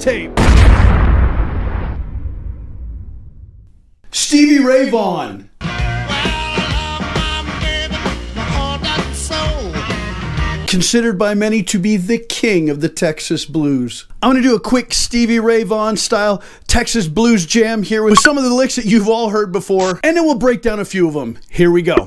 tape. Stevie Ray Vaughan. Considered by many to be the king of the Texas blues. I'm going to do a quick Stevie Ray Vaughan style Texas blues jam here with some of the licks that you've all heard before, and then we'll break down a few of them. Here we go.